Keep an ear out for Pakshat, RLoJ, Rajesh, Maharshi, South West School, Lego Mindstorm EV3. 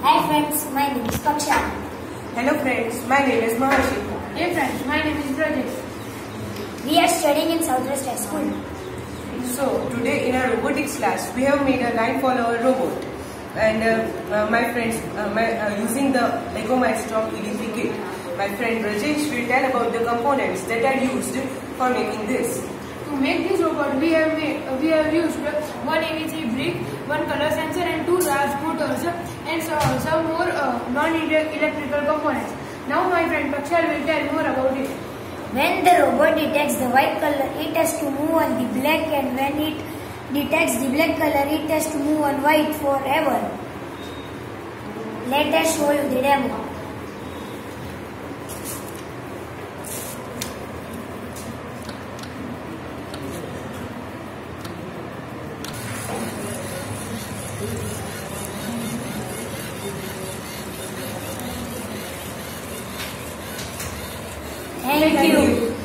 Hi friends, my name is Pakshat. Hello friends, my name is Maharshi. Hey friends, my name is Rajesh. We are studying in South West School. So today in our robotics class, we have made a 9-follower robot, and my friends, using the Lego Mindstorm EV3 kit. My friend Rajesh will tell about the components that are used for making this. To make this robot, we have used one EV3 brick, one color sensor, and two large motors, and some more non-electrical components. Now my friend Pakshat will tell more about it. When the robot detects the white color, it has to move on the black, and when it detects the black color, it has to move on white forever. Let us show you the demo. Thank you.